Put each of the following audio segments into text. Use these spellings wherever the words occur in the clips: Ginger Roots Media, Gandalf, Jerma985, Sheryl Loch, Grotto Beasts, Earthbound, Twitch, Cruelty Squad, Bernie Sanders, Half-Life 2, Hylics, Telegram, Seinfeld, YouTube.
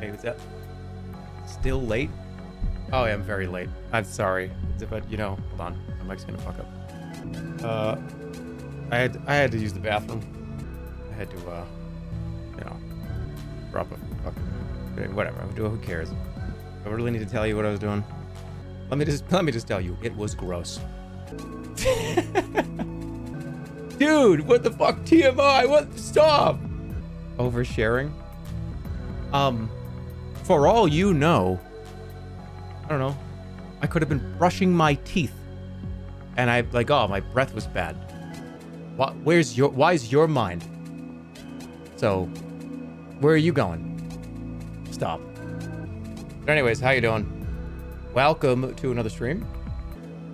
Hey, what's up? Still late? Oh, yeah, I'm very late. I'm sorry. But, you know, hold on. My mic's gonna fuck up. I had to use the bathroom. I had to, you know, drop a fucking... Whatever. Who cares? I really need to tell you what I was doing. Let me just tell you, it was gross. Dude, what the fuck, TMI? What? Stop! Oversharing? For all you know, I don't know, I could have been brushing my teeth, and I like, oh, my breath was bad. Why is your mind? So, where are you going? Stop. But anyways, how you doing? Welcome to another stream.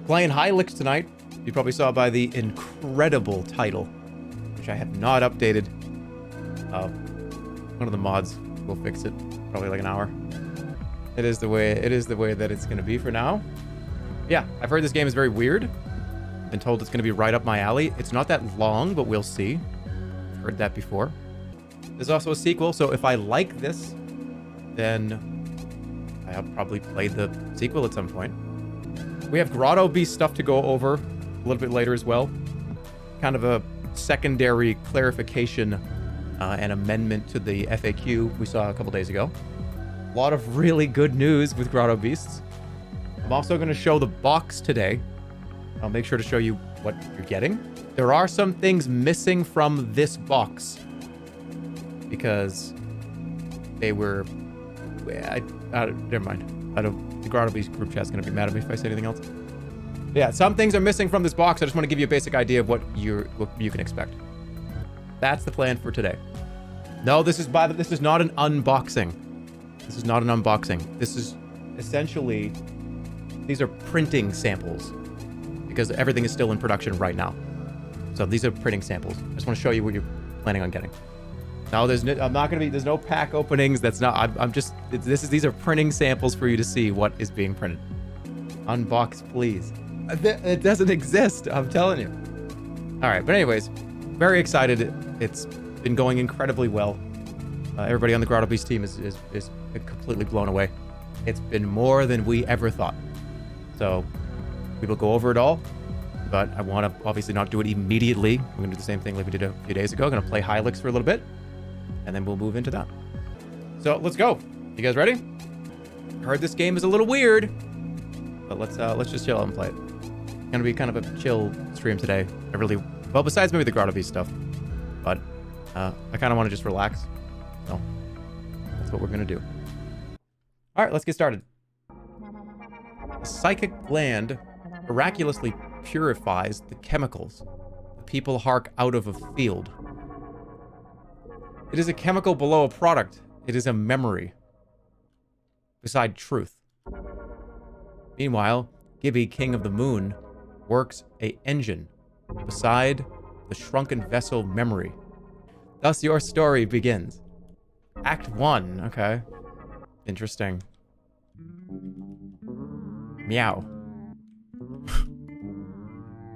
Playing Hylics tonight. You probably saw by the incredible title, which I have not updated. One of the mods will fix it, probably like an hour. It is the way that it's gonna be for now. Yeah, I've heard this game is very weird. Been told it's gonna be right up my alley. It's not that long, but we'll see. Heard that before. There's also a sequel, so if I like this, then I'll probably play the sequel at some point. We have Grotto Beast stuff to go over a little bit later as well. Kind of a secondary clarification and amendment to the FAQ we saw a couple days ago. A lot of really good news with Grotto Beasts. I'm also going to show the box today. I'll make sure to show you what you're getting. There are some things missing from this box because they were... never mind. I don't... The Grotto Beast group chat's going to be mad at me if I say anything else. Yeah, some things are missing from this box. I just want to give you a basic idea of what you can expect. That's the plan for today. No, this is not an unboxing. This is not an unboxing. This is essentially... These are printing samples. Because everything is still in production right now. So these are printing samples. I just want to show you what you're planning on getting. No, there's no pack openings. These are printing samples for you to see what is being printed. Unbox, please. It doesn't exist, I'm telling you. All right, but anyways, very excited. It's been going incredibly well. Everybody on the Grotto Beast team is completely blown away. It's been more than we ever thought. So we will go over it all, but I want to obviously not do it immediately. We're going to do the same thing like we did a few days ago. I'm going to play Hylics for a little bit, and then we'll move into that. So let's go. You guys ready? Heard this game is a little weird, but let's just chill out and play it. It's gonna be kind of a chill stream today. I really, well, besides maybe the Grotto Beast stuff, but I kind of want to just relax. So that's what we're gonna do. All right, let's get started. The psychic gland miraculously purifies the chemicals the people hark out of a field. It is a chemical below a product. It is a memory. Beside truth. Meanwhile, Gibby, King of the Moon, works an engine beside the shrunken vessel memory. Thus your story begins. Act 1. Okay. Interesting. Meow.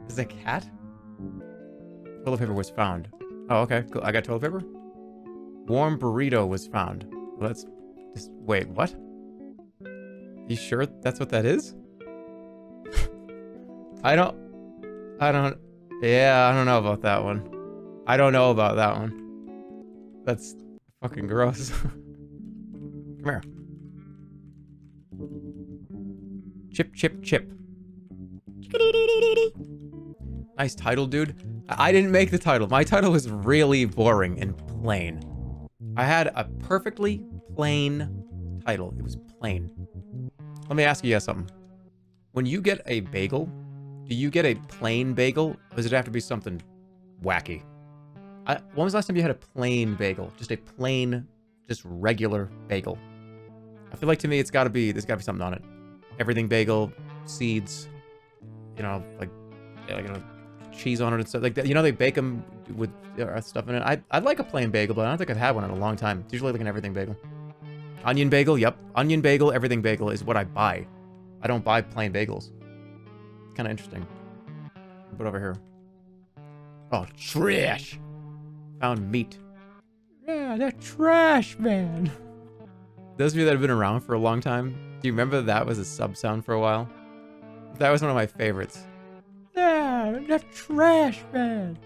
Is it a cat? Toilet paper was found. Oh, okay. Cool. I got toilet paper? Warm burrito was found. Well, that's... Just, wait, what? You sure that's what that is? I don't... Yeah, I don't know about that one. I don't know about that one. That's fucking gross. Come here. Chip, chip, chip. Nice title, dude. I didn't make the title. My title was really boring and plain. I had a perfectly plain title. It was plain. Let me ask you guys something. When you get a bagel, do you get a plain bagel? Or does it have to be something wacky? When was the last time you had a plain bagel? Just a plain, just regular bagel. I feel like to me, it's gotta be, there's gotta be something on it. Everything bagel, seeds, you know, like cheese on it and stuff like that. You know, they bake them with stuff in it. I'd like a plain bagel, but I don't think I've had one in a long time. It's usually like an everything bagel. Onion bagel, yep. Onion bagel, everything bagel is what I buy. I don't buy plain bagels. It's kind of interesting. Put over here. Oh, trash! Found meat. Yeah, that trash, man. Those of you that have been around for a long time, do you remember that was a sub sound for a while? That was one of my favorites. Yeah, that's trash, man.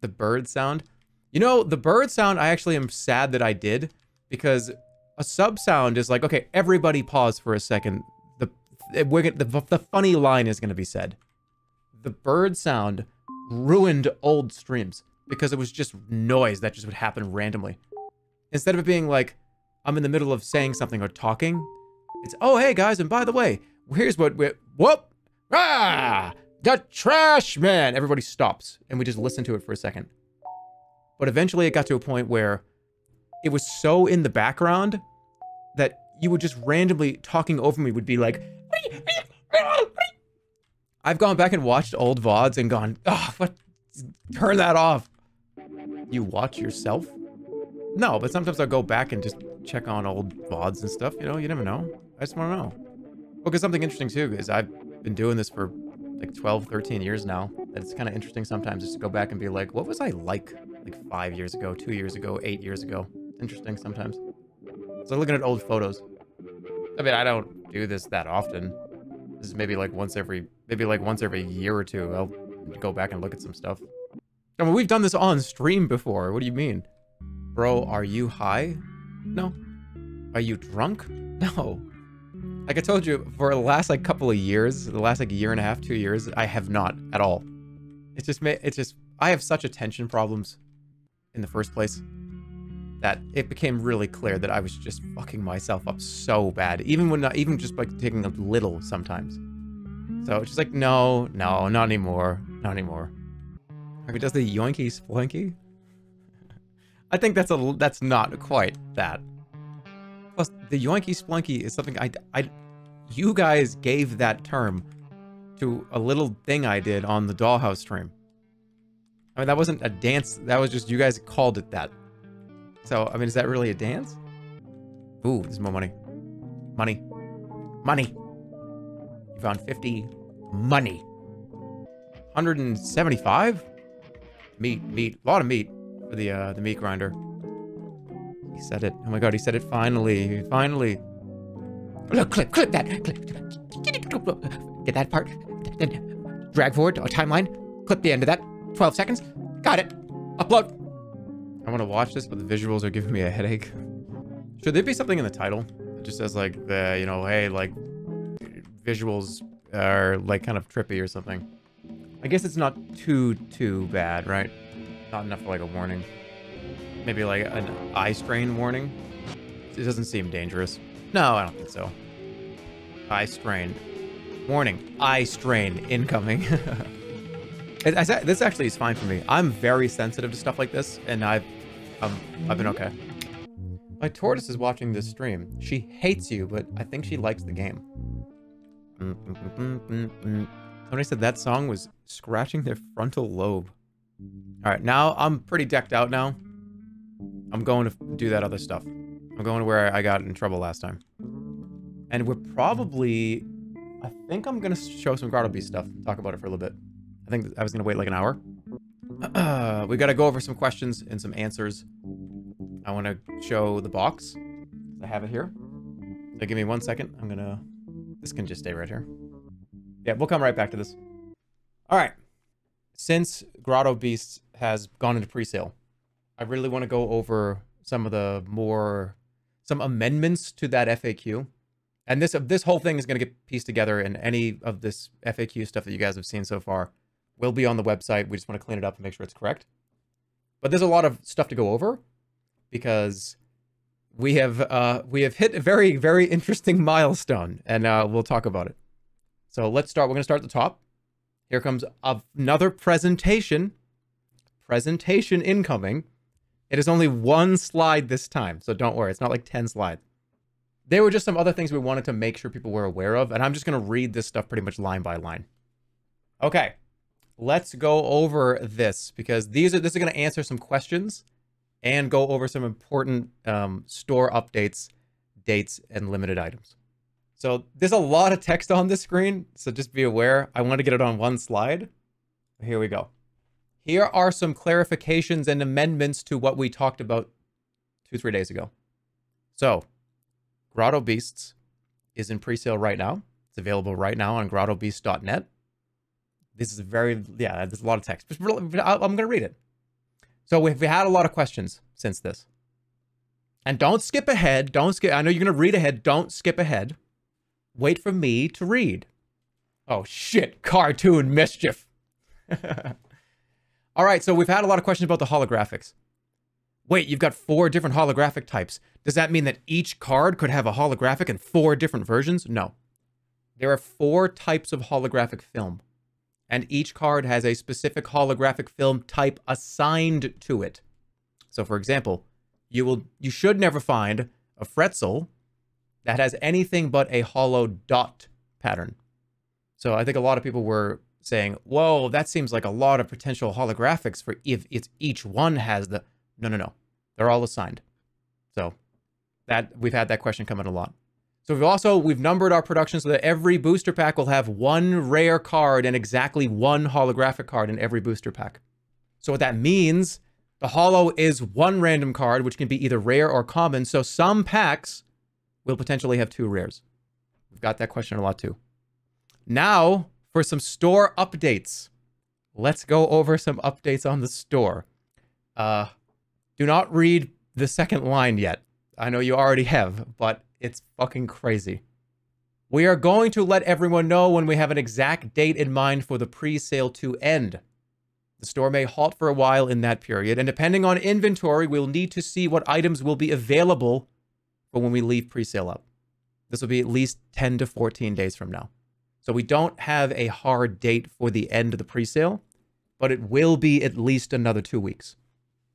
The bird sound. You know, the bird sound, I actually am sad that I did, because a sub sound is like, okay, everybody pause for a second. The funny line is going to be said. The bird sound ruined old streams because it was just noise that just would happen randomly. Instead of it being like, I'm in the middle of saying something or talking, it's, oh, hey guys, and by the way, here's what we're, whoop, ah, the trash man. Everybody stops and we just listen to it for a second. But eventually it got to a point where it was so in the background that you would just randomly talking over me would be like, I've gone back and watched old VODs and gone, oh, what? Turn that off. You watch yourself? No, but sometimes I'll go back and just check on old VODs and stuff. You know, you never know. I just want to know. Well, because something interesting too is I've been doing this for like 12, 13 years now. And it's kind of interesting sometimes just to go back and be like, what was I like 5 years ago, 2 years ago, 8 years ago? Interesting sometimes. So looking at old photos. I mean, I don't do this that often. This is maybe like once every year or two. I'll go back and look at some stuff. I mean, we've done this on stream before. What do you mean? Bro, are you high? No. Are you drunk? No. Like I told you, for the last like couple of years, the last like year and a half, 2 years, I have not at all. It's just, I have such attention problems in the first place that it became really clear that I was just fucking myself up so bad, even just like taking a little sometimes. So it's just like, no, not anymore, not anymore. Like it does the yoinky splinky. I think that's not quite that. Plus, the yoinky splinky is something you guys gave that term to a little thing I did on the Dollhouse stream. I mean, that wasn't a dance, that was just, you guys called it that. So, I mean, is that really a dance? Ooh, there's more money. Money. Money. You found 50 money. 175? Meat. A lot of meat for the meat grinder. He said it. Oh my god, he said it finally. Finally. Look, clip that. Clip. Get that part. Then drag forward, or timeline. Clip the end of that. 12 seconds. Got it. Upload. I want to watch this, but the visuals are giving me a headache. Should there be something in the title that just says like, the, you know, hey, like visuals are like kind of trippy or something? I guess it's not too bad, right? Not enough for like a warning. Maybe like an eye strain warning. It doesn't seem dangerous. No, I don't think so. Eye strain warning. Eye strain incoming. This actually is fine for me. I'm very sensitive to stuff like this, and I've been okay. My tortoise is watching this stream. She hates you, but I think she likes the game. Somebody said that song was scratching their frontal lobe. All right, now I'm pretty decked out now. I'm going to do that other stuff. I'm going to where I got in trouble last time. And we're probably... I think I'm going to show some Grotto Beasts stuff. Talk about it for a little bit. I think I was going to wait like an hour. We got to go over some questions and some answers. I want to show the box. I have it here. So give me 1 second. I'm going to... This can just stay right here. Yeah, we'll come right back to this. All right. Since Grotto Beasts has gone into pre-sale, I really want to go over some of the more... Some amendments to that FAQ. And this whole thing is going to get pieced together, and any of this FAQ stuff that you guys have seen so far will be on the website. We just want to clean it up and make sure it's correct. But there's a lot of stuff to go over because we have hit a very, very interesting milestone, and we'll talk about it. So let's start. We're going to start at the top. Here comes another presentation. Presentation incoming. It is only one slide this time, so don't worry. It's not like 10 slides. There were just some other things we wanted to make sure people were aware of, and I'm just going to read this stuff pretty much line by line. Okay. Let's go over this, because this is going to answer some questions and go over some important store updates, dates, and limited items. So there's a lot of text on this screen, so just be aware. I want to get it on one slide. Here we go. Here are some clarifications and amendments to what we talked about 2-3 days ago. So Grotto Beasts is in pre-sale right now. It's available right now on grottobeasts.net. This is a very, yeah, there's a lot of text, but I'm going to read it. So we've had a lot of questions since this. And don't skip ahead. Don't skip. I know you're going to read ahead. Don't skip ahead. Wait for me to read. Oh, shit. Cartoon mischief. All right. So we've had a lot of questions about the holographics. Wait, you've got 4 different holographic types. Does that mean that each card could have a holographic in 4 different versions? No. There are 4 types of holographic film. And each card has a specific holographic film type assigned to it. So, for example, you should never find a Fretzel that has anything but a hollow dot pattern. So I think a lot of people were saying, whoa, that seems like a lot of potential holographics for if it's each one has the... No, no, no. They're all assigned. So that we've had that question come in a lot. So we've numbered our production so that every booster pack will have 1 rare card and exactly 1 holographic card in every booster pack. So what that means, the holo is 1 random card, which can be either rare or common. So some packs will potentially have 2 rares. We've got that question a lot too. Now for some store updates. Let's go over some updates on the store. Do not read the second line yet. I know you already have, but it's fucking crazy. We are going to let everyone know when we have an exact date in mind for the pre-sale to end. The store may halt for a while in that period, and depending on inventory, we'll need to see what items will be available for when we leave pre-sale up. This will be at least 10 to 14 days from now. So we don't have a hard date for the end of the pre-sale, but it will be at least another 2 weeks.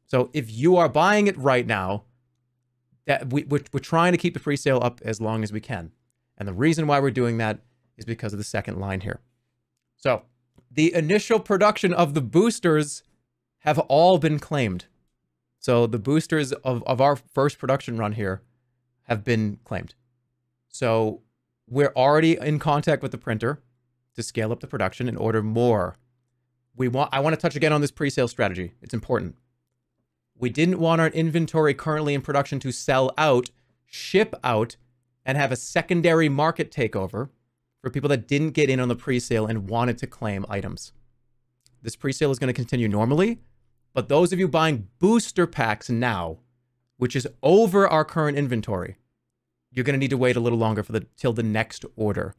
So if you are buying it right now, that we're trying to keep the pre-sale up as long as we can. And the reason why we're doing that is because of the second line here. So the initial production of the boosters have all been claimed. So the boosters of our first production run here have been claimed. So we're already in contact with the printer to scale up the production and order more. I want to touch again on this pre-sale strategy. It's important. We didn't want our inventory currently in production to sell out, ship out, and have a secondary market takeover for people that didn't get in on the pre-sale and wanted to claim items. This pre-sale is going to continue normally, but those of you buying booster packs now, which is over our current inventory, you're going to need to wait a little longer till the next order.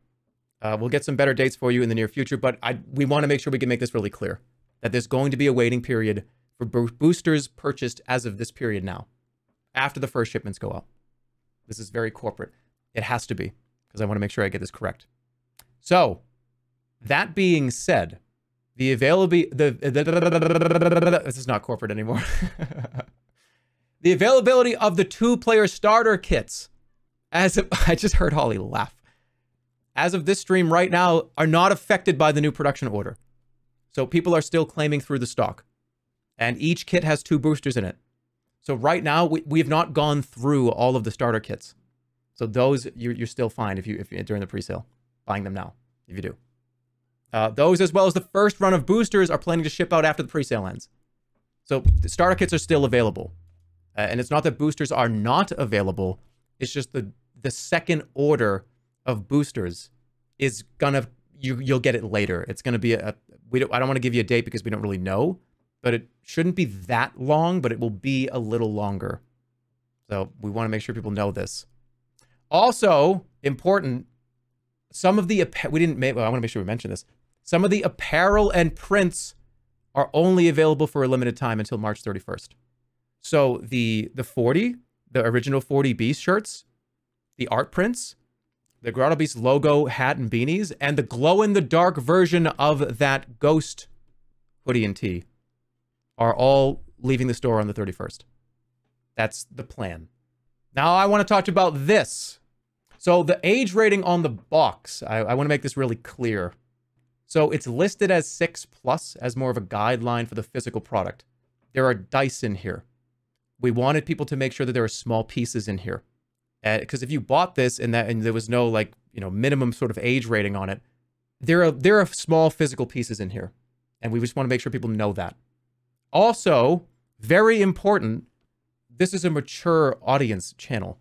We'll get some better dates for you in the near future, but we want to make sure we can make this really clear, that there's going to be a waiting period for boosters purchased as of this period now, after the first shipments go out. This is very corporate. It has to be, because I want to make sure I get this correct. So, that being said, the availability... This is not corporate anymore. The availability of the 2-player starter kits, as of, I just heard Holly laugh, as of this stream right now, are not affected by the new production order. So people are still claiming through the stock. And each kit has 2 boosters in it. So right now, we've not gone through all of the starter kits. So those, you're still fine if you're during the pre-sale, buying them now, if you do. Those, as well as the first run of boosters, are planning to ship out after the pre-sale ends. So the starter kits are still available. And it's not that boosters are not available, it's just the second order of boosters is gonna, you'll get it later. It's gonna be I don't wanna give you a date because we don't really know, but it shouldn't be that long, but it will be a little longer. So we want to make sure people know this. Also, important, some of the, I want to make sure we mention this. Some of the apparel and prints are only available for a limited time until March 31st. So the original 40 Beast shirts, the art prints, the Grotto Beast logo, hat and beanies, and the glow-in-the-dark version of that ghost hoodie and tee are all leaving the store on the 31st. That's the plan. Now I want to talk about this. So the age rating on the box, I want to make this really clear. So it's listed as 6+ as more of a guideline for the physical product. There are dice in here. We wanted people to make sure that there are small pieces in here. Because if you bought this and there was no minimum sort of age rating on it, there are small physical pieces in here. And we just want to make sure people know that. Also, very important, this is a mature audience channel.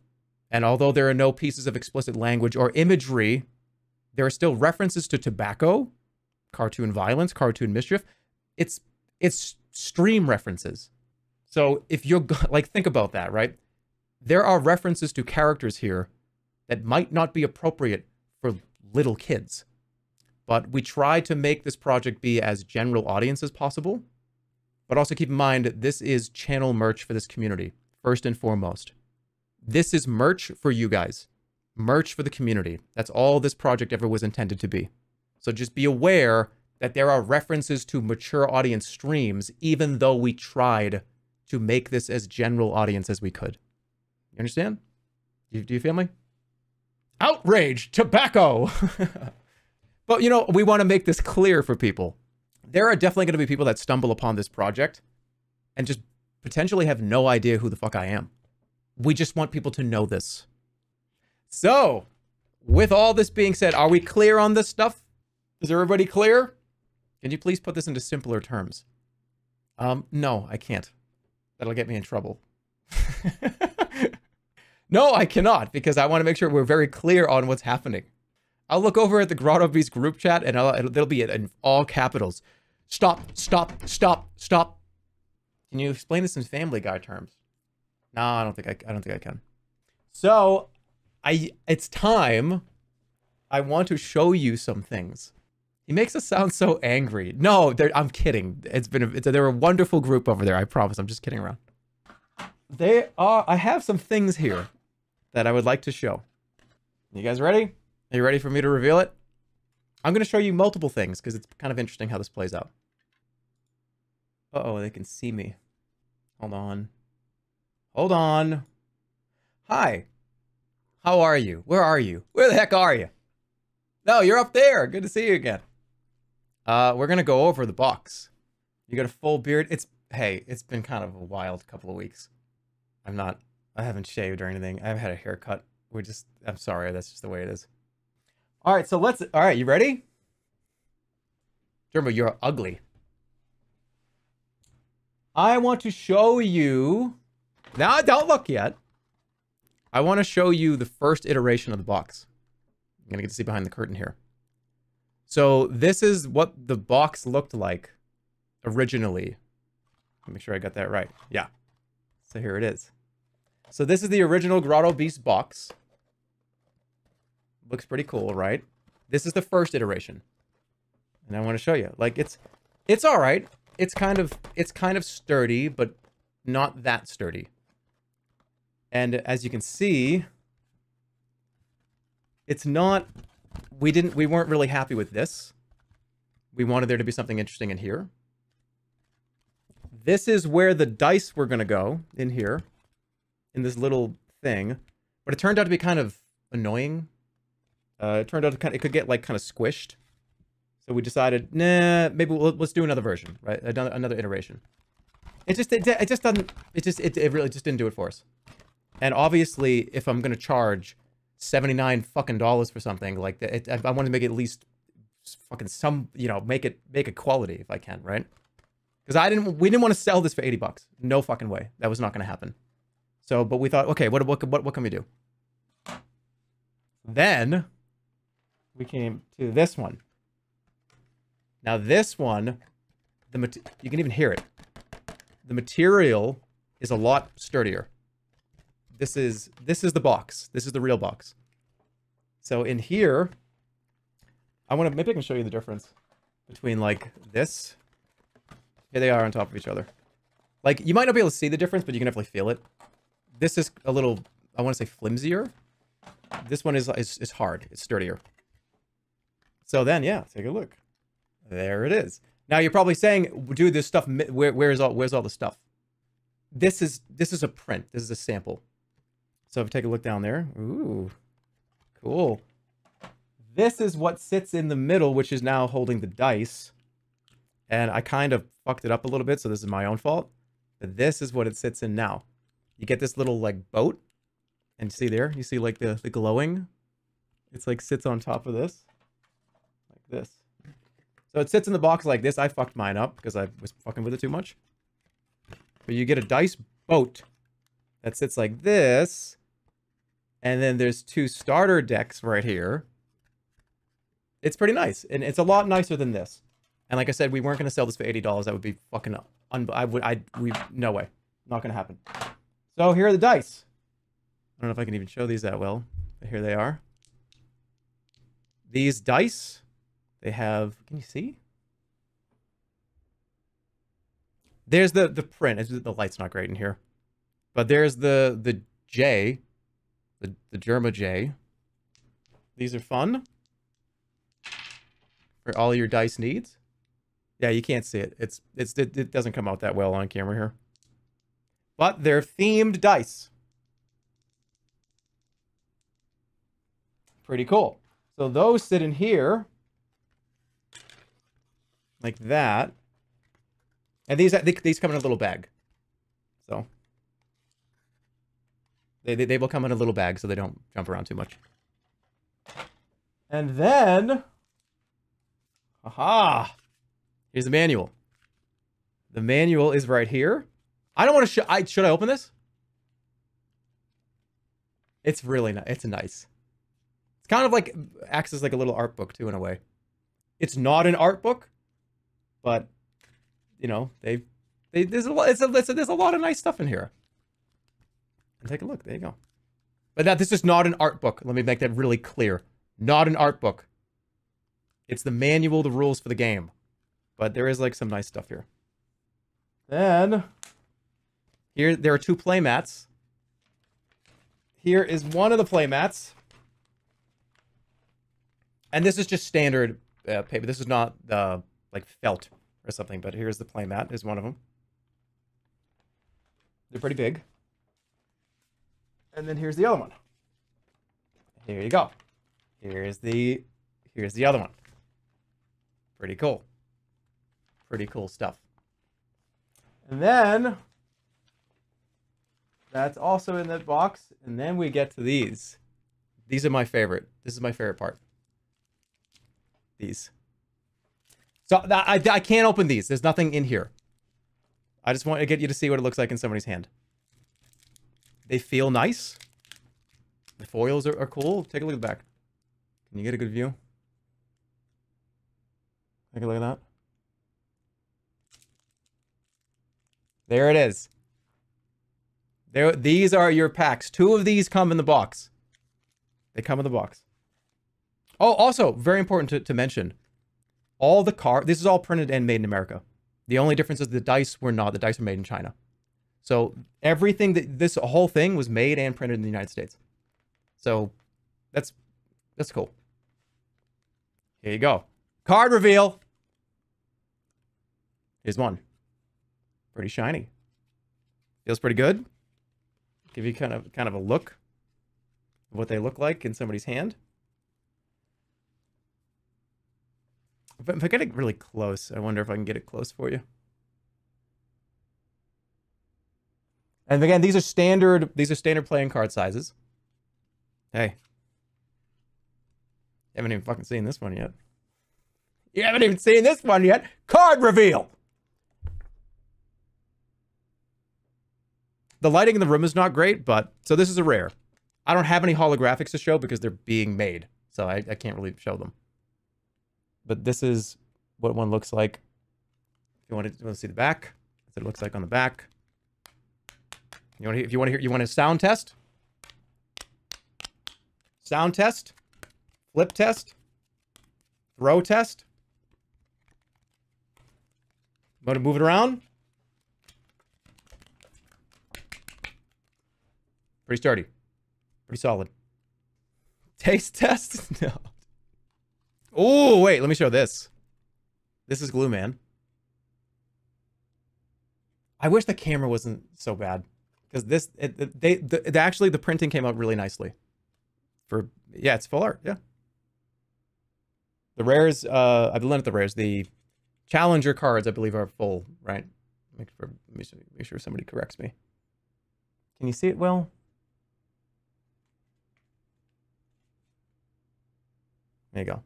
And although there are no pieces of explicit language or imagery, there are still references to tobacco, cartoon violence, cartoon mischief. It's stream references. So if you're like, think about that, right? There are references to characters here that might not be appropriate for little kids. But we try to make this project be as general audience as possible. But also keep in mind, this is channel merch for this community, first and foremost. This is merch for you guys. Merch for the community. That's all this project ever was intended to be. So just be aware that there are references to mature audience streams, even though we tried to make this as general audience as we could. You understand? Do you feel me? Outrage! Tobacco! But, you know, we want to make this clear for people. There are definitely going to be people that stumble upon this project and just potentially have no idea who the fuck I am. We just want people to know this. So, with all this being said, are we clear on this stuff? Is everybody clear? Can you please put this into simpler terms? No, I can't. That'll get me in trouble. No, I cannot, because I want to make sure we're very clear on what's happening. I'll look over at the Grotto Beasts group chat, and there'll be it in all capitals. Stop, stop, stop, stop. Can you explain this in Family Guy terms? No, I don't think I can. So, it's time. I want to show you some things. He makes us sound so angry. No, I'm kidding. They're a wonderful group over there. I promise. I'm just kidding around. They are. I have some things here that I would like to show. You guys ready? Are you ready for me to reveal it? I'm going to show you multiple things because it's kind of interesting how this plays out. Uh-oh, they can see me. Hold on. Hold on. Hi. How are you? Where are you? Where the heck are you? No, you're up there. Good to see you again. We're going to go over the box. You got a full beard. Hey, it's been kind of a wild couple of weeks. I haven't shaved or anything. I haven't had a haircut. I'm sorry. That's just the way it is. All right, so all right, you ready? Jerma, you're ugly. I want to show you... Now, don't look yet. I want to show you the first iteration of the box. I'm going to get to see behind the curtain here. So this is what the box looked like originally. Let me make sure I got that right. Yeah. So here it is. So this is the original Grotto Beasts box. Looks pretty cool, right? This is the first iteration, and I want to show you. Like, it's all right. It's kind of sturdy, but not that sturdy. And as you can see, it's not. We weren't really happy with this. We wanted there to be something interesting in here. This is where the dice were gonna go in here, in this little thing, but it turned out to be kind of annoying. It turned out it could get like kind of squished, so we decided, nah, maybe let's do another version, right? Another iteration. It really just didn't do it for us. And obviously, if I'm gonna charge $79 fucking dollars for something like that, I want to make it at least fucking some, you know, make it quality if I can, right? Because we didn't want to sell this for $80. No fucking way. That was not gonna happen. So, but we thought, okay, what can we do? Then we came to this one. Now this one, you can even hear it. The material is a lot sturdier. This is the box. This is the real box. So in here, maybe I can show you the difference between like this. Here they are on top of each other. Like, you might not be able to see the difference, but you can definitely feel it. This is a little, I want to say, flimsier. This one is hard. It's sturdier. So then, yeah, take a look. There it is. Now you're probably saying, dude, this stuff, where's all the stuff? This is a print. This is a sample. So if you take a look down there. Ooh, cool. This is what sits in the middle, which is now holding the dice. And I kind of fucked it up a little bit, so this is my own fault. But this is what it sits in now. You get this little like boat. And see there, you see like the glowing, it's like sits on top of this, like this. So it sits in the box like this. I fucked mine up because I was fucking with it too much. But you get a dice boat that sits like this, And then there's two starter decks right here. It's pretty nice, and it's a lot nicer than this. And like I said, we weren't going to sell this for $80. That would be fucking no way. Not going to happen. So here are the dice. I don't know if I can even show these that well, but here they are. These dice, they have, can you see? There's the print. It's just, the light's not great in here. But there's the J, the Jerma J. These are fun. For all your dice needs. Yeah, you can't see it. It doesn't come out that well on camera here. But they're themed dice. Pretty cool. So those sit in here. Like that. And these come in a little bag. So. They will come in a little bag so they don't jump around too much. And then... aha! Here's the manual. The manual is right here. I don't want to should I open this? It's really nice. It's nice. It's kind of like... acts as like a little art book too in a way. It's not an art book. But... you know, there's a lot of nice stuff in here. And take a look. There you go. But that this is not an art book. Let me make that really clear. Not an art book. It's the manual, the rules for the game. But there is like some nice stuff here. Then here there are two play mats. Here is one of the play mats. And this is just standard paper. This is not like felt or something, but here's the playmat. Is one of them. They're pretty big. And then here's the other one. Here you go. Here's the other one. Pretty cool. Pretty cool stuff. And then that's also in that box. And then we get to these. These are my favorite. This is my favorite part. These. So I can't open these. There's nothing in here. I just want to get you to see what it looks like in somebody's hand. They feel nice. The foils are cool. Take a look at the back. Can you get a good view? Take a look at that. There it is. There, these are your packs. Two of these come in the box. They come in the box. Oh, also, very important to mention... all the cards, this is all printed and made in America. The only difference is the dice were not. The dice were made in China. So everything, this whole thing was made and printed in the United States. So that's cool. Here you go. Card reveal. Here's one. Pretty shiny. Feels pretty good. Give you kind of a look of what they look like in somebody's hand. But if I get it really close, I wonder if I can get it close for you. And again, these are standard playing card sizes. Hey. You haven't even fucking seen this one yet. You haven't even seen this one yet. Card reveal. The lighting in the room is not great, but so this is a rare. I don't have any holographics to show because they're being made. So I can't really show them. But this is what one looks like. If you want to see the back, that's what it looks like on the back. You want to, if you want to hear, you want a sound test? Sound test, flip test, throw test. You want to move it around? Pretty sturdy, pretty solid. Taste test? No. Oh, wait, let me show this. This is glue, man. I wish the camera wasn't so bad. Because this, actually, the printing came out really nicely. For, yeah, it's full art, yeah. The rares, I've learned the rares. The Challenger cards, I believe, are full, right? Make sure somebody corrects me. Can you see it well? There you go.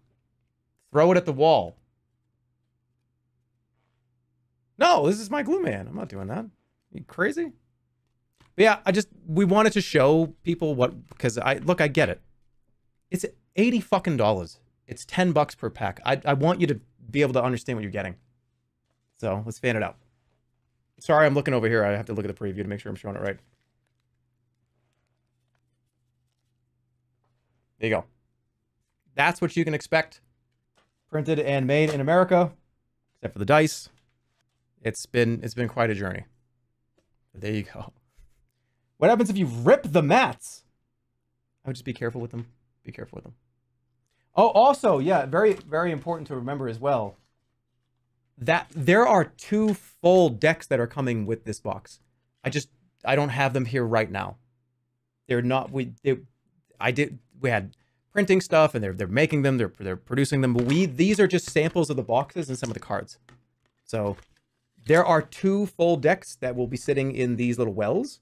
Throw it at the wall. No, this is my glue man. I'm not doing that. Are you crazy? But yeah, we wanted to show people what, because I get it. It's $80 fucking. It's $10 per pack. I want you to be able to understand what you're getting. So let's fan it out. Sorry, I'm looking over here. I have to look at the preview to make sure I'm showing it right. There you go. That's what you can expect. Printed and made in America, except for the dice. It's been quite a journey. But there you go. What happens if you rip the mats? I would just be careful with them. Be careful with them. Oh, also, yeah, very, very important to remember as well, that there are 2 full decks that are coming with this box. I don't have them here right now. They're not, we had printing stuff, and they're making them, they're producing them, but these are just samples of the boxes and some of the cards. So there are 2 full decks that will be sitting in these little wells,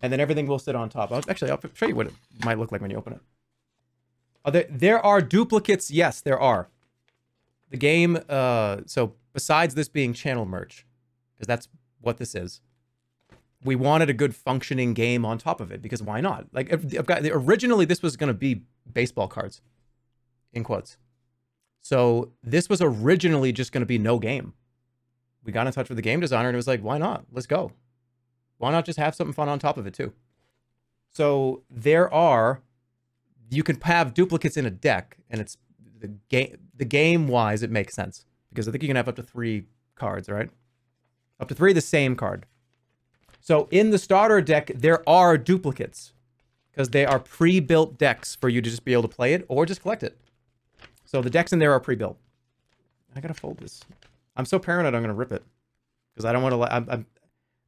and then everything will sit on top. Actually, I'll show you what it might look like when you open it. There are duplicates. Yes, there are. The game, so besides this being channel merch, because that's what this is, we wanted a good functioning game on top of it, because why not? Like, originally this was going to be baseball cards, in quotes. So this was originally just going to be no game. We got in touch with the game designer and it was like, why not? Let's go. Why not just have something fun on top of it too? So there are, you can have duplicates in a deck, and it's, the game-wise, it makes sense, because I think you can have up to 3 cards, right? Up to 3 of the same card. So in the starter deck, there are duplicates, because they are pre-built decks for you to just be able to play it or just collect it. So the decks in there are pre-built. I gotta fold this. I'm so paranoid I'm gonna rip it, because I don't want to.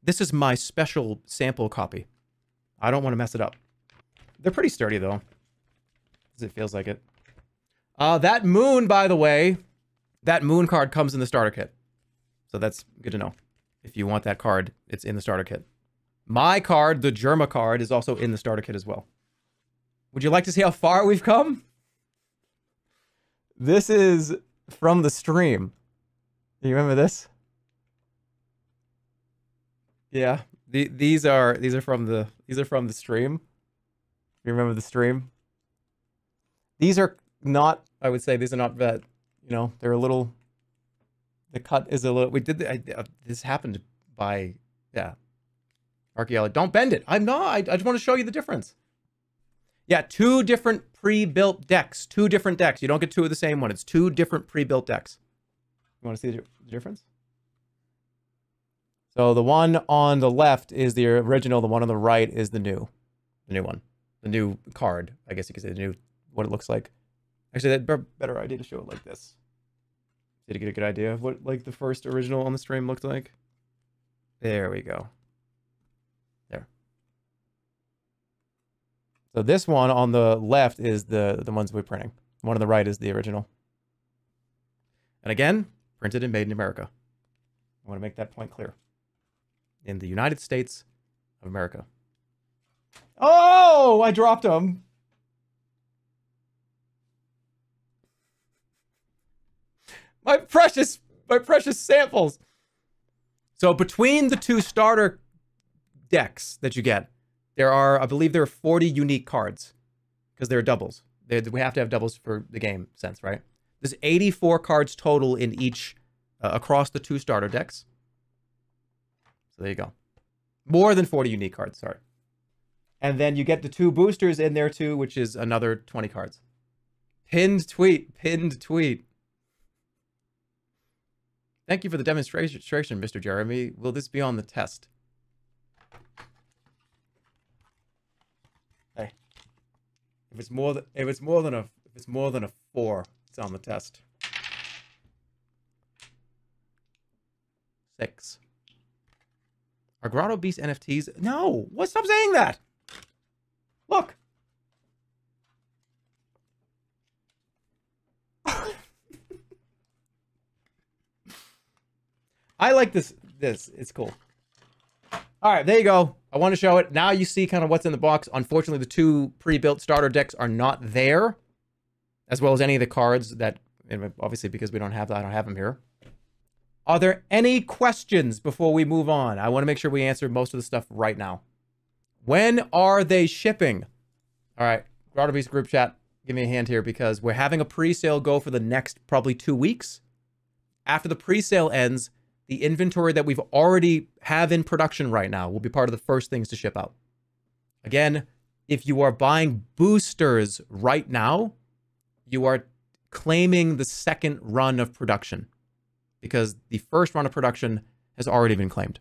This is my special sample copy. I don't want to mess it up. They're pretty sturdy though, because it feels like it. That moon, by the way, that moon card comes in the starter kit. So that's good to know. If you want that card, it's in the starter kit. My card, the Jerma card, is also in the starter kit as well. Would you like to see how far we've come? This is from the stream. Do you remember this? Yeah, these are from the stream. You remember the stream? These are not, I would say, these are not that, you know, they're a little, the cut is a little, this happened by, yeah. Archaeology, don't bend it. I'm not, I just want to show you the difference. Yeah, 2 different pre-built decks, 2 different decks. You don't get 2 of the same one. It's 2 different pre-built decks. You want to see the difference? So the one on the left is the original, the one on the right is the new one. The new card, I guess you could say, the new, what it looks like. Actually, that's a better idea to show it like this. Did you get a good idea of what, like, the first original on the stream looked like? There we go. There. So this one on the left is the ones we're printing. The one on the right is the original. And again, printed and made in America. I want to make that point clear. In the United States of America. Oh, I dropped them. My precious samples. So between the 2 starter decks that you get, there are, I believe there are 40 unique cards, because they're doubles. We have to have doubles for the game sense, right? There's 84 cards total in each, across the 2 starter decks. So there you go. More than 40 unique cards, sorry. And then you get the 2 boosters in there too, which is another 20 cards. Pinned tweet, pinned tweet. Thank you for the demonstration, Mr. Jeremy. Will this be on the test? Hey, if it's more than a 4, it's on the test. 6. Are Grotto Beasts NFTs? No. What? Stop saying that. Look. I like this. It's cool. All right, there you go. I want to show it. Now you see kind of what's in the box. Unfortunately, the 2 pre-built starter decks are not there, as well as any of the cards that, obviously, because we don't have that, I don't have them here. Are there any questions before we move on? I want to make sure we answer most of the stuff right now. When are they shipping? All right, Grotto Beasts group chat, give me a hand here because we're having a pre-sale go for the next probably 2 weeks. After the pre-sale ends, the inventory that we've already have in production right now will be part of the first things to ship out. Again, if you are buying boosters right now, you are claiming the second run of production because the first run of production has already been claimed.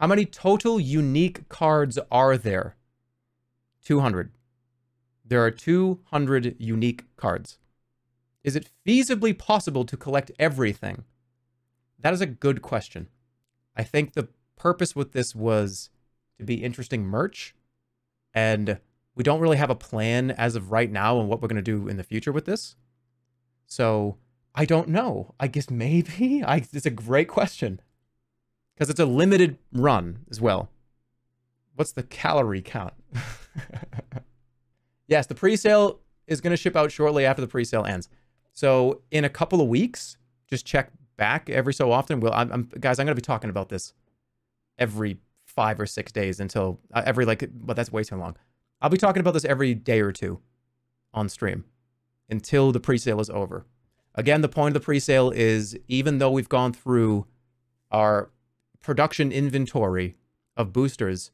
How many total unique cards are there? 200. There are 200 unique cards. Is it feasibly possible to collect everything? That is a good question. I think the purpose with this was to be interesting merch, and we don't really have a plan as of right now on what we're going to do in the future with this. So I don't know. I guess maybe. It's a great question because it's a limited run as well. What's the calorie count? Yes, the pre-sale is going to ship out shortly after the pre-sale ends. So in a couple of weeks, just check back every so often. Guys, I'm going to be talking about this every 5 or 6 days until but that's way too long. I'll be talking about this every day or two on stream until the pre-sale is over. Again, the point of the pre-sale is even though we've gone through our production inventory of boosters,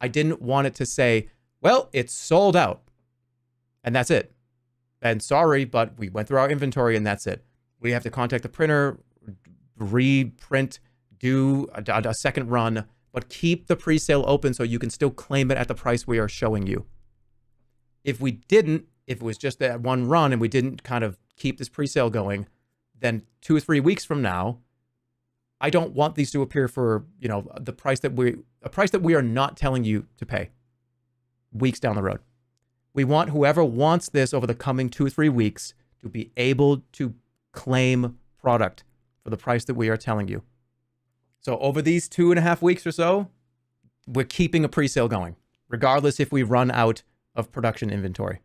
I didn't want it to say, well, it's sold out and that's it. And sorry, but we went through our inventory and that's it. We have to contact the printer, reprint, do a second run, but keep the pre-sale open so you can still claim it at the price we are showing you. If we didn't, if it was just that one run and we didn't kind of keep this pre-sale going, then 2 or 3 weeks from now, I don't want these to appear for, you know, a price that we are not telling you to pay weeks down the road. We want whoever wants this over the coming 2 or 3 weeks to be able to claim product for the price that we are telling you. So over these 2.5 weeks or so, we're keeping a pre-sale going, regardless if we run out of production inventory.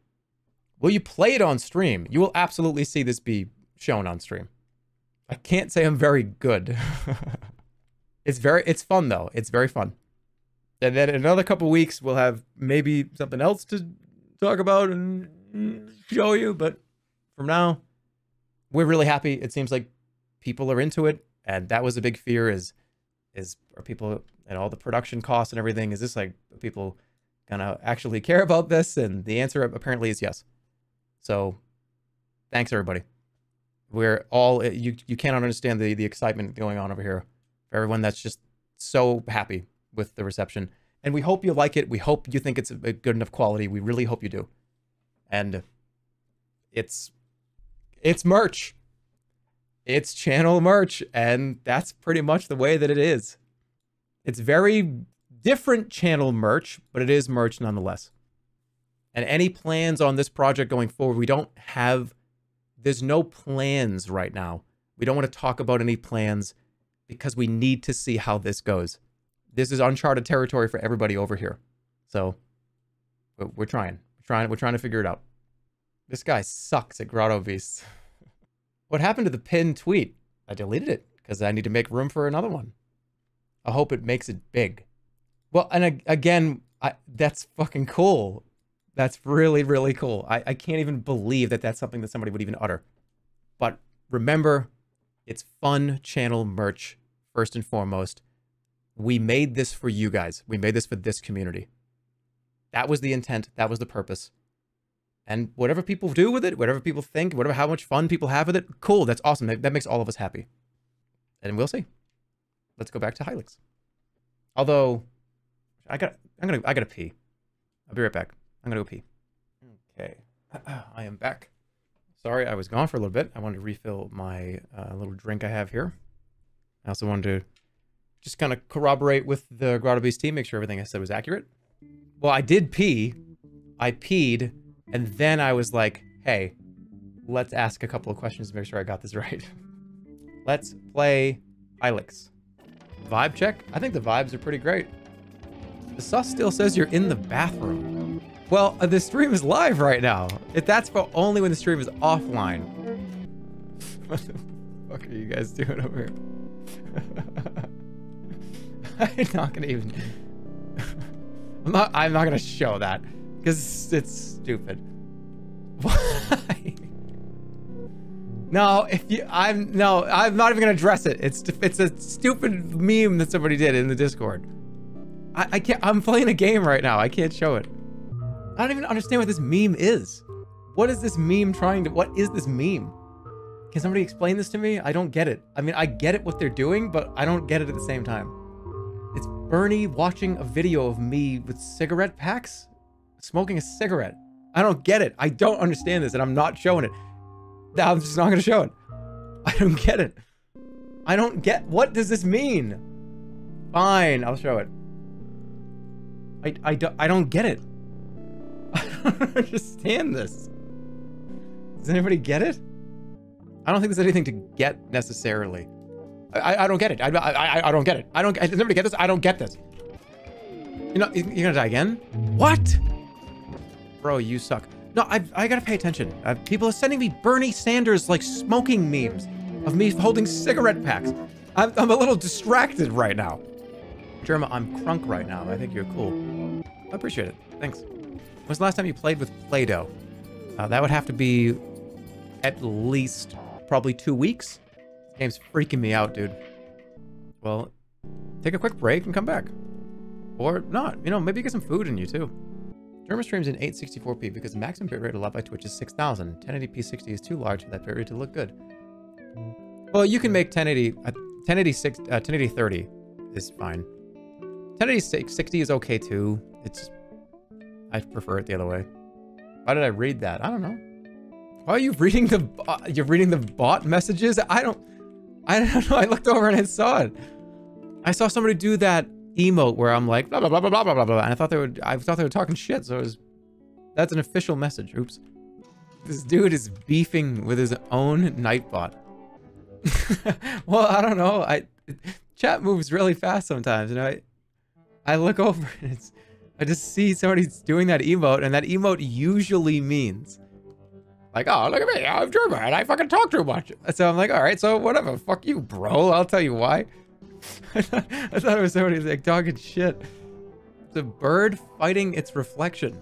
Will you play it on stream? You will absolutely see this be shown on stream. I can't say I'm very good. It's fun though. It's very fun. And then in another couple weeks, we'll have maybe something else to talk about and show you. But from now, we're really happy. It seems like people are into it. And that was a big fear are people and all the production costs and everything. Is this like people gonna actually care about this? And the answer apparently is yes. So thanks everybody. We're all, you cannot understand the excitement going on over here for everyone that's just so happy with the reception. And we hope you like it. We hope you think it's a good enough quality. We really hope you do. And it's merch. It's channel merch. And that's pretty much the way that it is. It's very different channel merch, but it is merch nonetheless. And any plans on this project going forward, we don't have, there's no plans right now. We don't want to talk about any plans because we need to see how this goes. This is uncharted territory for everybody over here. So we're trying to figure it out. This guy sucks at Grotto Beasts. What happened to the pinned tweet? I deleted it because I need to make room for another one. I hope it makes it big. Well, and again, that's fucking cool. That's really, really cool. I can't even believe that that's something that somebody would even utter. But remember, it's fun channel merch first and foremost. We made this for you guys. We made this for this community. That was the intent. That was the purpose. And whatever people do with it, whatever people think, whatever how much fun people have with it, cool. That's awesome. That makes all of us happy. And we'll see. Let's go back to Hylics. Although, I gotta pee. I'll be right back. I'm gonna go pee. Okay, I am back. Sorry, I was gone for a little bit. I wanted to refill my little drink I have here. I also wanted to just kind of corroborate with the Grotto Beasts team, make sure everything I said was accurate. Well, I did pee. I peed, and then I was like, hey, let's ask a couple of questions to make sure I got this right. Let's play Hylics. Vibe check? I think the vibes are pretty great. The sus still says you're in the bathroom. Well, the stream is live right now. That's for only when the stream is offline. What the fuck are you guys doing over here? I'm not gonna even... I'm not gonna show that because it's stupid. Why? No, if you, I'm not even gonna address it. It's a stupid meme that somebody did in the Discord. I can't, I'm playing a game right now. I can't show it. I don't even understand what this meme is. What is this meme trying to, what is this meme? Can somebody explain this to me? I don't get it. I mean, I get it what they're doing, but I don't get it at the same time. It's Bernie watching a video of me with cigarette packs, smoking a cigarette. I don't get it. I don't understand this and I'm not showing it. I'm just not gonna show it. I don't get it. I don't get, what does this mean? Fine, I'll show it. I don't get it. I don't understand this. Does anybody get it? I don't think there's anything to get necessarily. I don't get it. I don't get it. I don't. Does anybody get this? I don't get this. You're gonna die again? What? Bro, you suck. No, I gotta pay attention. People are sending me Bernie Sanders like smoking memes of me holding cigarette packs. I'm a little distracted right now. Jerma, I'm crunk right now. I think you're cool. I appreciate it. Thanks. When's the last time you played with Play-Doh? That would have to be at least probably 2 weeks. This game's freaking me out, dude. Well, take a quick break and come back. Or not. You know, maybe get some food in you, too. Jerma streams in 864p because the maximum bitrate allowed by Twitch is 6,000. 1080p 60 is too large for that bitrate to look good. Well, you can make 1080 30 is fine. 1080 60 is okay, too. It's... I prefer it the other way. Why did I read that? I don't know. Why are you reading the bot messages? I don't know. I looked over and I saw it. I saw somebody do that emote where I'm like blah blah blah blah blah blah blah, and I thought they were talking shit. So it was, that's an official message. Oops. This dude is beefing with his own Nightbot. Well, I don't know. Chat moves really fast sometimes, and I look over and it's. I just see somebody's doing that emote, and that emote usually means, like, oh, look at me, I'm German, and I fucking talk too much. So I'm like, all right, so whatever, fuck you, bro, I'll tell you why. I thought it was somebody like talking shit. It's a bird fighting its reflection.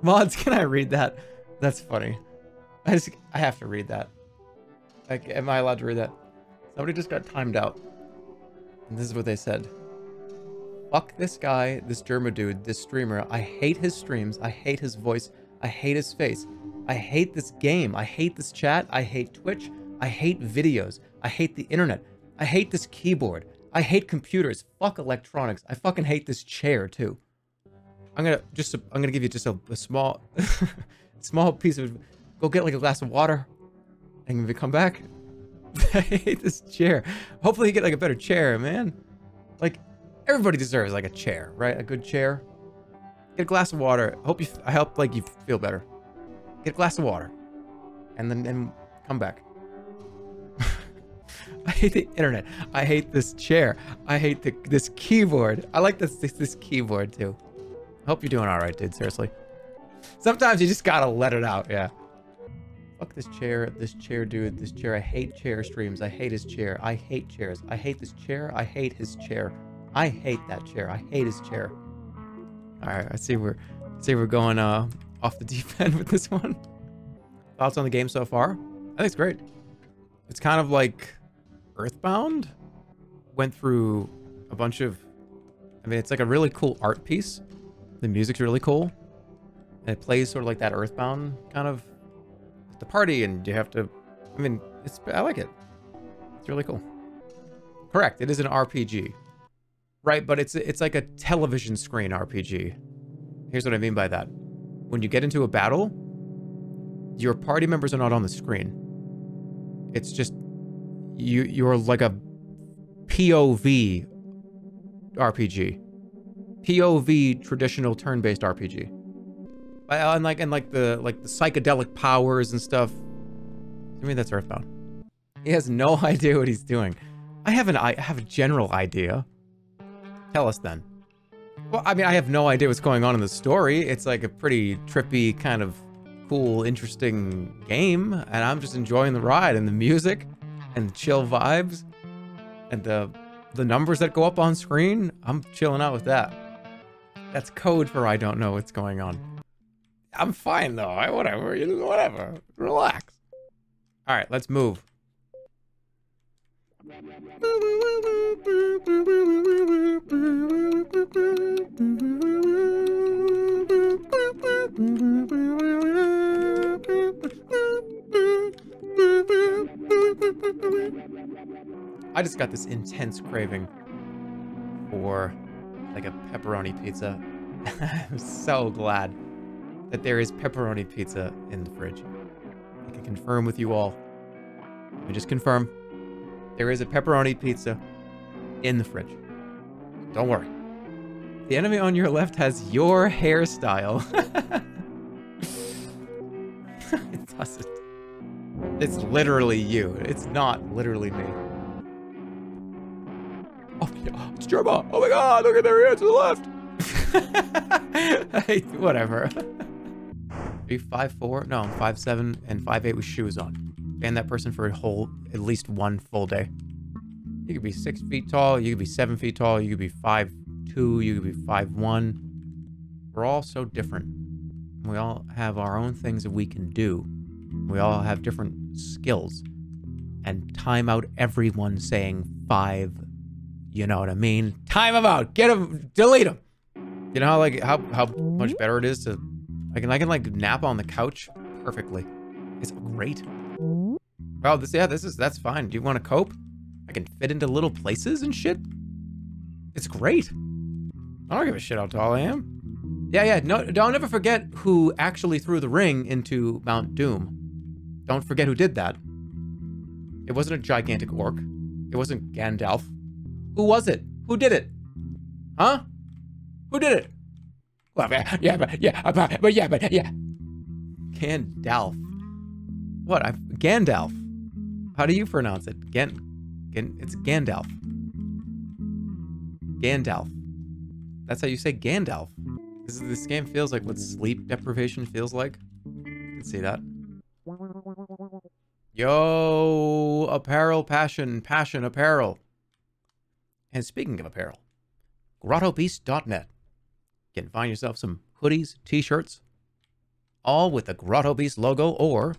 Mods, can I read that? That's funny. I have to read that. Like, am I allowed to read that? Somebody just got timed out. And this is what they said. Fuck this guy, this Jerma dude, this streamer. I hate his streams. I hate his voice. I hate his face. I hate this game. I hate this chat. I hate Twitch. I hate videos. I hate the internet. I hate this keyboard. I hate computers. Fuck electronics. I fucking hate this chair too. I'm gonna give you just a small, small piece of, go get like a glass of water and come back. I hate this chair. Hopefully you get like a better chair, man. Like, everybody deserves like a chair, right? A good chair. Get a glass of water. I hope like you feel better. Get a glass of water. And then come back. I hate the internet. I hate this chair. I hate this keyboard. I like this keyboard too. I hope you're doing all right, dude. Seriously. Sometimes you just gotta let it out, yeah. Fuck this chair dude, this chair. I hate chair streams. I hate his chair. I hate chairs. I hate this chair. I hate his chair. I hate that chair. I hate his chair. All right, I see we're going off the deep end with this one. Thoughts on the game so far? I think it's great. It's kind of like Earthbound. Went through a bunch of. I mean, it's like a really cool art piece. The music's really cool. And it plays sort of like that Earthbound kind of. The party and you have to, I mean, it's, I like it. It's really cool. Correct, it is an RPG. Right, but it's like a television screen RPG. Here's what I mean by that. When you get into a battle, your party members are not on the screen. It's just, you're like a POV RPG. POV traditional turn-based RPG. And like the psychedelic powers and stuff. I mean, that's Earthbound. He has no idea what he's doing. I have a general idea. Tell us then. Well, I mean, I have no idea what's going on in the story. It's like a pretty trippy, kind of cool, interesting game, and I'm just enjoying the ride and the music and the chill vibes. And the numbers that go up on screen, I'm chilling out with that. That's code for I don't know what's going on. I'm fine though. Whatever. Relax. All right, let's move. I just got this intense craving for like a pepperoni pizza. I'm so glad that there is pepperoni pizza in the fridge. I can confirm with you all. Let me just confirm. There is a pepperoni pizza in the fridge. Don't worry. The enemy on your left has your hairstyle. It doesn't. It's literally you. It's not literally me. Oh, yeah. It's Jerma. Oh my god, look at their hair to the left. Hey, whatever. Are you 5'4"? No, I'm 5'7" and 5'8" with shoes on. Ban that person for a whole, at least one full day. You could be 6 feet tall, you could be 7 feet tall, you could be 5'2", you could be 5'1". We're all so different. We all have our own things that we can do. We all have different skills. And time out everyone saying five, you know what I mean? Time them out, get them, delete them. You know how like, how much better it is to, I can like nap on the couch perfectly. It's great. Oh, this, yeah, this is, that's fine. Do you want to cope? I can fit into little places and shit. It's great. I don't give a shit how tall I am. Yeah, no, don't ever forget who actually threw the ring into Mount Doom. Don't forget who did that. It wasn't a gigantic orc. It wasn't Gandalf. Who was it? Who did it? Huh? Who did it? Well, yeah. Gandalf. What? Gandalf. How do you pronounce it? It's Gandalf. Gandalf. That's how you say Gandalf. This game feels like what sleep deprivation feels like. You can see that. Yo, apparel, passion, apparel. And speaking of apparel, grottobeast.net. You can find yourself some hoodies, t-shirts, all with the Grotto Beast logo or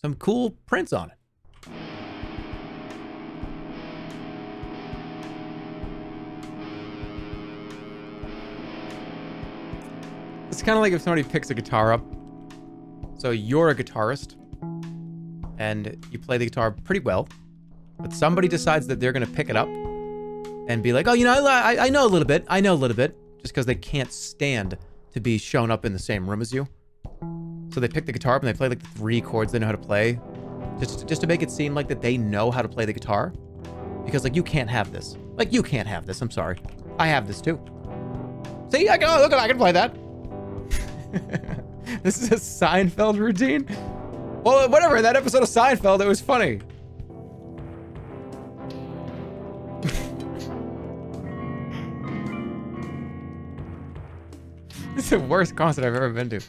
some cool prints on it. It's kind of like if somebody picks a guitar up. So you're a guitarist and you play the guitar pretty well, but somebody decides that they're going to pick it up and be like, oh, you know, I know a little bit. I know a little bit, just because they can't stand to be shown up in the same room as you. So they pick the guitar up and they play like the 3 chords they know how to play, just to make it seem like that they know how to play the guitar, because like you can't have this. Like you can't have this. I'm sorry, I have this too. See, I can look. I can play that. This is a Seinfeld routine. Well, whatever. That episode of Seinfeld, it was funny. This is the worst concert I've ever been to.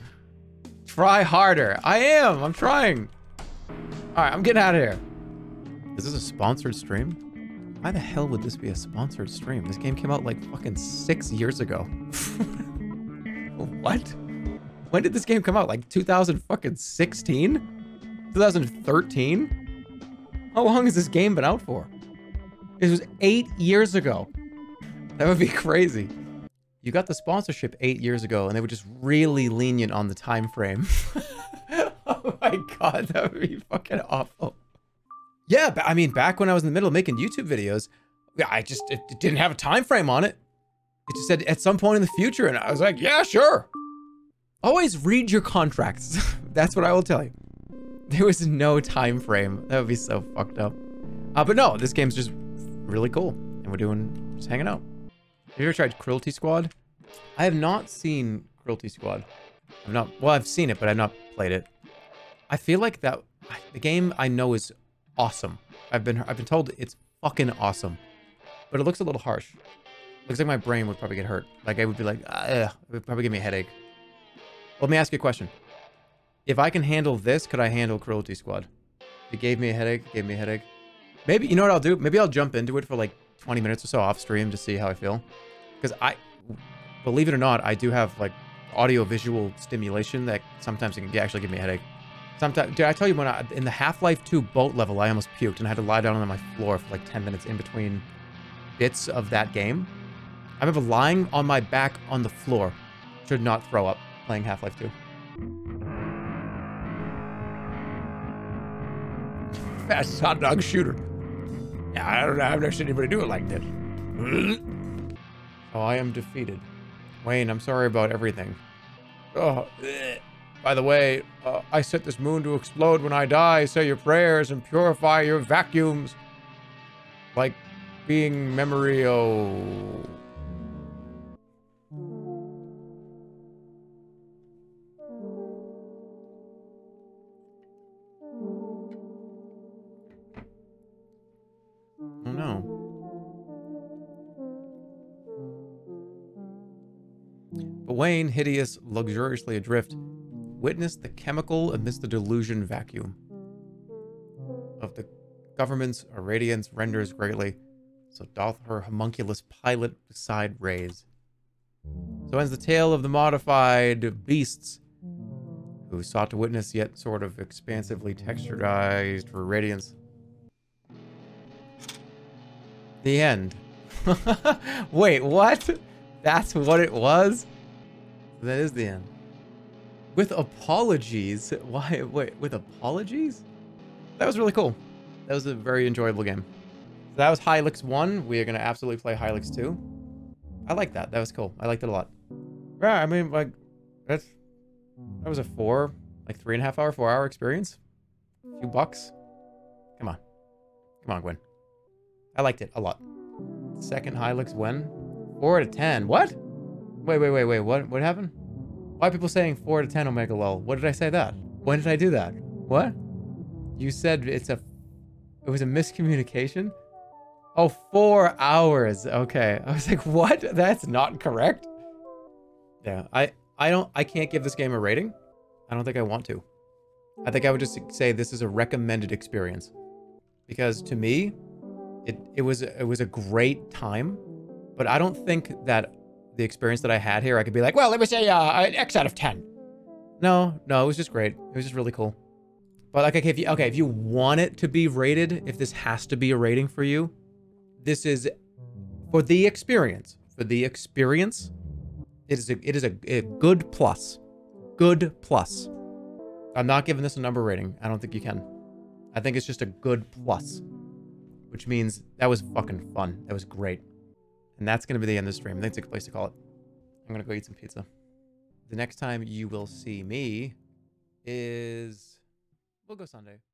Try harder. I am. I'm trying. All right, I'm getting out of here. Is this a sponsored stream? Why the hell would this be a sponsored stream? This game came out like fucking 6 years ago. What? When did this game come out? Like 2016? 2013? How long has this game been out for? This was 8 years ago. That would be crazy. You got the sponsorship 8 years ago, and they were just really lenient on the time frame. Oh my god, that would be fucking awful. Yeah, but I mean, back when I was in the middle of making YouTube videos, it didn't have a time frame on it. It just said at some point in the future, and I was like, yeah, sure. Always read your contracts. That's what I will tell you. There was no time frame. That would be so fucked up. But no, this game's just really cool, and we're just hanging out. Have you ever tried Cruelty Squad? I have not seen Cruelty Squad. I've seen it, but I've not played it. I feel like that the game I know is awesome. I've been told it's fucking awesome, but it looks a little harsh. It looks like my brain would probably get hurt. Like I would be like, it would probably give me a headache. Let me ask you a question. If I can handle this, could I handle Cruelty Squad? It gave me a headache. Maybe, you know what I'll do? Maybe I'll jump into it for like 20 minutes or so off stream to see how I feel. Because I, believe it or not, I do have like audio-visual stimulation that sometimes can actually give me a headache. Sometimes, dude, I tell you, when I, in the Half-Life 2 boat level, I almost puked and I had to lie down on my floor for like 10 minutes in between bits of that game. I remember lying on my back on the floor. Should not throw up playing Half-Life 2. Fast hot dog shooter. Yeah, I don't know. I've never seen anybody do it like this. Oh, I am defeated. Wayne, I'm sorry about everything. Oh, by the way, I set this moon to explode when I die. Say your prayers and purify your vacuums. Like being Memorio. Wayne, hideous, luxuriously adrift, witnessed the chemical amidst the delusion vacuum of the government's irradiance renders greatly, so doth her homunculus pilot beside rays. So ends the tale of the modified beasts who sought to witness yet sort of expansively texturized irradiance. The end. Wait, what? That's what it was? That is the end. With apologies. Why? Wait, with apologies? That was really cool. That was a very enjoyable game. So that was Hylics 1. We are going to absolutely play Hylics 2. I like that. That was cool. I liked it a lot. Yeah, I mean, like, that was a 4 hour experience. A few bucks. Come on. Come on, Gwen. I liked it a lot. Second Hylics when? 4 out of 10. What? Wait, what happened? Why are people saying 4 out of 10 Omega Lol? What did I say that? When did I do that? What? You said it's a... It was a miscommunication? Oh, 4 hours. Okay. I was like, what? That's not correct? Yeah, I can't give this game a rating. I don't think I want to. I think I would just say this is a recommended experience. Because to me, it was a great time. But I don't think that... the experience that I had here, I could be like, well, let me say an X out of 10. No, it was just great. It was just really cool. But like, if you want it to be rated, if this has to be a rating for you, this is for the experience. For the experience, it is a good plus. Good plus. I'm not giving this a number rating. I don't think you can. I think it's just a good plus, which means that was fucking fun. That was great. And that's going to be the end of the stream. I think it's a good place to call it. I'm going to go eat some pizza. The next time you will see me is... We'll go Sunday.